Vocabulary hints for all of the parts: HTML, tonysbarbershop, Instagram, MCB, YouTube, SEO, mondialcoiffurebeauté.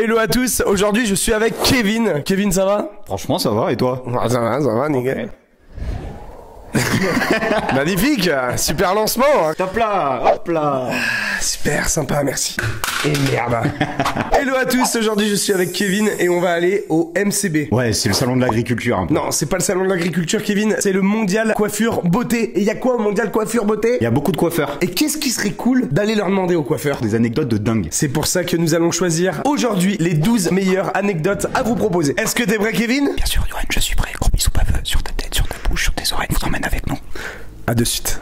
Hello à tous, aujourd'hui je suis avec Kevin. Kevin, ça va? Franchement ça va, et toi? Ah, ça va, nickel. Magnifique, super lancement hein. Hop là, super sympa, merci. Et merde. Hello à tous, aujourd'hui je suis avec Kevin et on va aller au MCB. Ouais, c'est le salon de l'agriculture. Non, c'est pas le salon de l'agriculture, Kevin, c'est le mondial coiffure beauté. Et il y a quoi au mondial coiffure beauté? Il y a beaucoup de coiffeurs. Et qu'est-ce qui serait cool d'aller leur demander aux coiffeurs? Des anecdotes de dingue. C'est pour ça que nous allons choisir aujourd'hui les 12 meilleures anecdotes à vous proposer. Est-ce que t'es prêt, Kevin? Bien sûr, Yoann, je suis prêt. Gros bisous, baveux, sur ta tête, sur ta bouche, sur tes oreilles. Vous t'emmène avec nous. À de suite.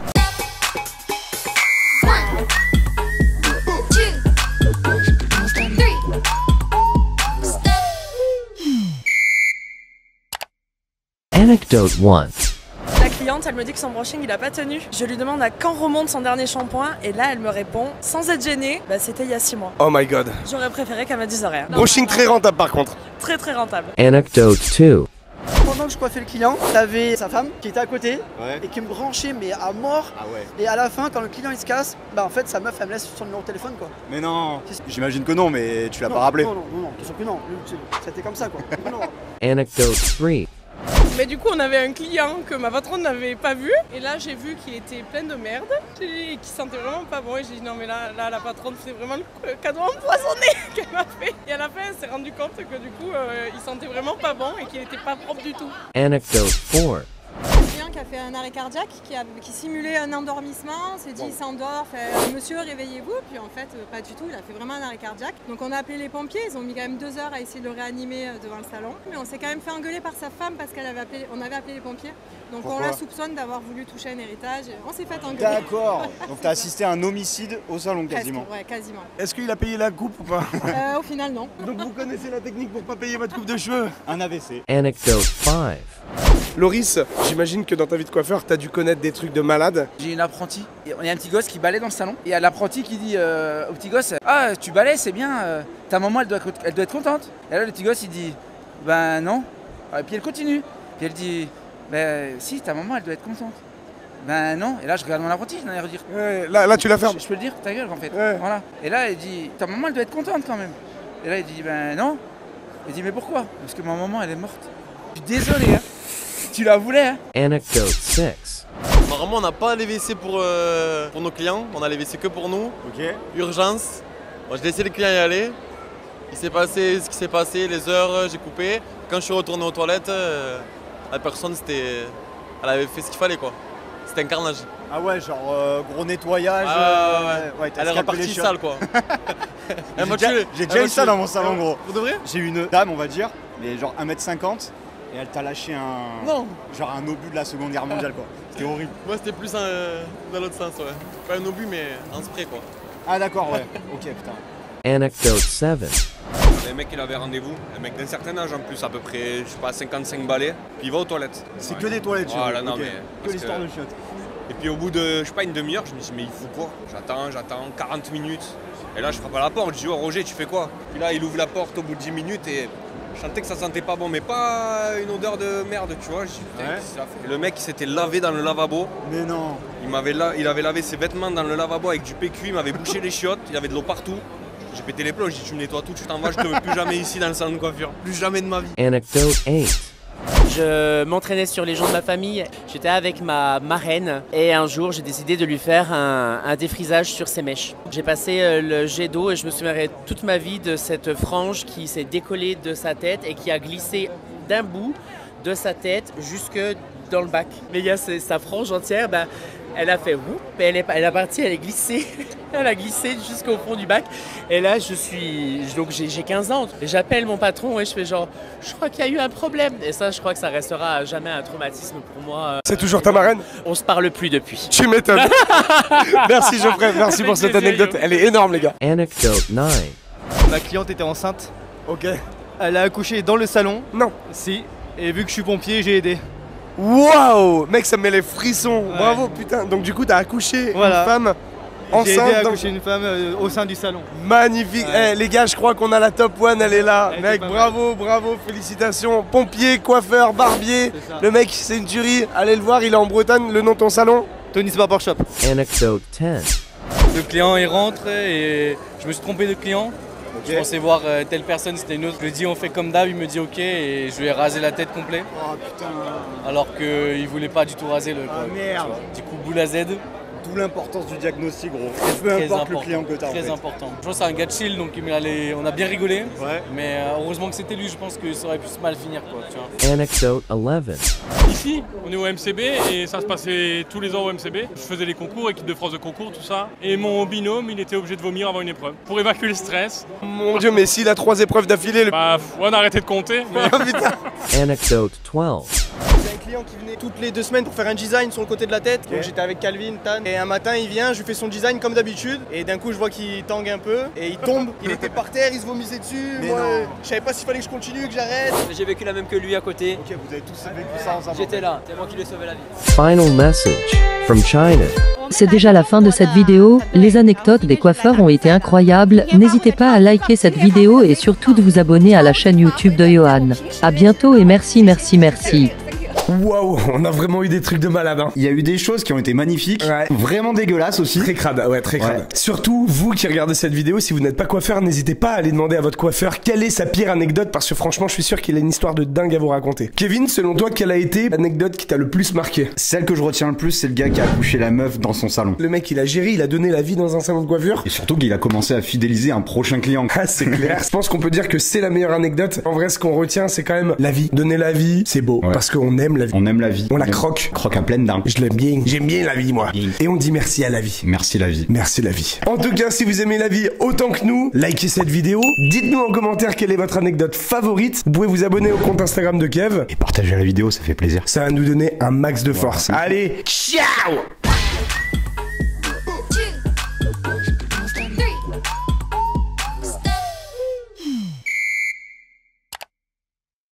Anecdote 1. La cliente, elle me dit que son brushing il a pas tenu. Je lui demande à quand remonte son dernier shampoing et là elle me répond, sans être gênée, bah c'était il y a 6 mois. Oh my god. J'aurais préféré qu'elle me dise rien. Brushing très rentable par contre. Très très rentable. Anecdote 2. Pendant que je coiffais le client, t'avais sa femme qui était à côté et qui me branchait mais à mort. Ah ouais. Et à la fin, quand le client il se casse, bah en fait sa meuf elle me laisse son numéro de téléphone quoi. Mais non. J'imagine que non, mais tu l'as pas rappelé. Non, bien sûr que non. C'était comme ça quoi. Anecdote 3. Mais du coup on avait un client que ma patronne n'avait pas vu et là j'ai vu qu'il était plein de merde et qu'il sentait vraiment pas bon et j'ai dit non mais là la patronne c'est vraiment le cadeau empoisonné qu'elle m'a fait et à la fin elle s'est rendue compte que du coup il sentait vraiment pas bon et qu'il était pas propre du tout. Anecdote 4. Qui a fait un arrêt cardiaque, qui simulait un endormissement, s'est dit il s'endort, fait monsieur réveillez-vous, puis en fait pas du tout, il a fait vraiment un arrêt cardiaque. Donc on a appelé les pompiers, ils ont mis quand même 2 heures à essayer de le réanimer devant le salon, mais on s'est quand même fait engueuler par sa femme parce qu'elle avait appelé, on avait appelé les pompiers. Donc pourquoi? On la soupçonne d'avoir voulu toucher un héritage, on s'est fait engueuler. D'accord, donc t'as assisté à un homicide au salon quasiment. Presque, ouais, quasiment. Est-ce qu'il a payé la coupe ou pas? Au final non. Donc vous connaissez la technique pour pas payer votre coupe de cheveux? Un AVC. Anecdote 5. Loris, j'imagine que dans ta vie de coiffeur, t'as dû connaître des trucs de malade. J'ai une apprentie, on a un petit gosse qui balaie dans le salon. Et il y a l'apprentie qui dit au petit gosse, ah tu balais c'est bien, ta maman elle doit être contente. Et là le petit gosse il dit, ben non. Et puis elle continue, puis elle dit, ben si ta maman elle doit être contente. Ben non, et là je regarde mon apprenti, je n'ai rien à dire. Là tu la fermes. Je peux le dire, ta gueule en fait, voilà. Et là elle dit, ta maman elle doit être contente quand même. Et là il dit, ben non. Il dit, mais pourquoi? Parce que ma maman elle est morte. Je suis désolé hein. Tu la voulais hein. Anecdote 6. Normalement on n'a pas les WC pour nos clients, on a les WC que pour nous. Ok. Urgence, moi j'ai laissé le client y aller, il s'est passé ce qui s'est passé, les heures, j'ai coupé. Quand je suis retourné aux toilettes, la personne elle avait fait ce qu'il fallait quoi, c'était un carnage. Ah ouais, genre gros nettoyage, ouais, elle est repartie sale quoi. J'ai déjà eu ça dans mon salon gros. Pour de vrai? J'ai eu une dame on va dire, mais genre 1m50. Et elle t'a lâché un... Non. Genre un obus de la Seconde Guerre mondiale quoi. C'était horrible. Moi c'était plus dans l'autre sens ouais. Pas un obus mais un spray quoi. Ah d'accord ouais. Ok putain. Anecdote 7. Le mec il avait rendez-vous, un mec d'un certain âge en plus à peu près, je sais pas 55 balais. Puis il va aux toilettes. C'est que des toilettes tu vois. Okay. Que l'histoire de chiottes. Et puis au bout de je sais pas une demi-heure je me dis mais il faut quoi? J'attends 40 minutes. Et là je frappe à la porte, je dis oh Roger tu fais quoi? Puis là il ouvre la porte au bout de 10 minutes et... Je sentais que ça sentait pas bon, mais pas une odeur de merde, tu vois. Le mec, il s'était lavé dans le lavabo. Mais non. Il avait lavé ses vêtements dans le lavabo avec du PQ, il m'avait bouché les chiottes, il avait de l'eau partout. J'ai pété les plombs, j'ai dit tu me nettoies tout, tu t'en vas, je te veux plus jamais ici dans le salon de coiffure. Plus jamais de ma vie. Anecdote 8. Je m'entraînais sur les gens de ma famille, j'étais avec ma marraine et un jour j'ai décidé de lui faire un défrisage sur ses mèches. J'ai passé le jet d'eau et je me souviendrai toute ma vie de cette frange qui s'est décollée de sa tête et qui a glissé d'un bout de sa tête jusque dans le bac. Mais il y a sa frange entière, bah, elle a fait whoop, elle est glissée. Elle a glissé jusqu'au fond du bac. Et là, donc j'ai 15 ans. J'appelle mon patron et je fais genre, je crois qu'il y a eu un problème. Et ça, je crois que ça restera jamais un traumatisme pour moi. C'est toujours ta marraine? On se parle plus depuis. Tu m'étonnes. Merci Geoffrey, merci pour cette anecdote. Elle est énorme les gars. Anecdote 9. Ma cliente était enceinte. Ok. Elle a accouché dans le salon. Non. Si. Et vu que je suis pompier, j'ai aidé. Waouh, mec, ça me met les frissons. Ouais. Bravo, putain. Donc du coup, t'as accouché une femme. J'ai aidé à accoucher une femme au sein du salon. Magnifique, les gars, je crois qu'on a la top 1, elle est là. Elle mec, bravo, félicitations. Pompier, coiffeur, barbier, le mec c'est une tuerie. Allez le voir, il est en Bretagne, le nom de ton salon? Tony's Barbershop. Anecdote 10. Le client il rentre et je me suis trompé de client. Okay. Je pensais voir telle personne, c'était une autre. Je lui dis on fait comme d'hab, il me dit ok et je lui ai rasé la tête complète. Oh putain. Alors qu'il voulait pas du tout raser le. Ah merde. Du coup boule à Z. D'où l'importance du diagnostic gros. Peu importe le client que t'as. Très important. Je pense que c'est un gars de chill donc on a bien rigolé. Ouais. Mais heureusement que c'était lui, je pense que ça aurait pu mal finir quoi. Tu vois. Anecdote 11. Ici, on est au MCB et ça se passait tous les ans au MCB. Je faisais les concours, équipe de France de concours, tout ça. Et mon binôme, il était obligé de vomir avant une épreuve pour évacuer le stress. Mon dieu, mais s'il a 3 épreuves d'affilée, le... Bah, on a arrêté de compter. Mais... putain. Anecdote 12. Qui venait toutes les 2 semaines pour faire un design sur le côté de la tête. Okay. Donc j'étais avec Calvin, Tan, et un matin il vient, je lui fais son design comme d'habitude et d'un coup je vois qu'il tangue un peu et il tombe, il était par terre, il se vomissait dessus. Mais moi je savais pas s'il fallait que je continue, que j'arrête. J'ai vécu la même que lui à côté. Ok, vous avez tous vécu ça ensemble. J'étais là, c'est moi qui lui ai sauvé la vie. Final message from China. C'est déjà la fin de cette vidéo, les anecdotes des coiffeurs ont été incroyables, n'hésitez pas à liker cette vidéo et surtout de vous abonner à la chaîne YouTube de Johan. A bientôt et merci. Waouh, on a vraiment eu des trucs de malade hein. Il y a eu des choses qui ont été magnifiques, ouais. Vraiment dégueulasses aussi. Très crade, ouais, très crade. Ouais. Surtout, vous qui regardez cette vidéo, si vous n'êtes pas coiffeur, n'hésitez pas à aller demander à votre coiffeur quelle est sa pire anecdote, parce que franchement, je suis sûr qu'il a une histoire de dingue à vous raconter. Kevin, selon toi, quelle a été l'anecdote qui t'a le plus marqué? Celle que je retiens le plus, c'est le gars qui a accouché la meuf dans son salon. Le mec, il a géré, il a donné la vie dans un salon de coiffure. Et surtout qu'il a commencé à fidéliser un prochain client. Ah, c'est clair. Je pense qu'on peut dire que c'est la meilleure anecdote. En vrai, ce qu'on retient, c'est quand même la vie. Donner la vie, c'est beau, ouais. Parce qu'on aime. On aime la vie. On la croque. Croque à pleine dents. Je l'aime bien. J'aime bien la vie, moi. Et on dit merci à la vie. Merci la vie. Merci la vie. En tout cas, si vous aimez la vie autant que nous, likez cette vidéo. Dites-nous en commentaire quelle est votre anecdote favorite. Vous pouvez vous abonner au compte Instagram de Kev. Et partagez la vidéo, ça fait plaisir. Ça va nous donner un max de force. Allez, ciao!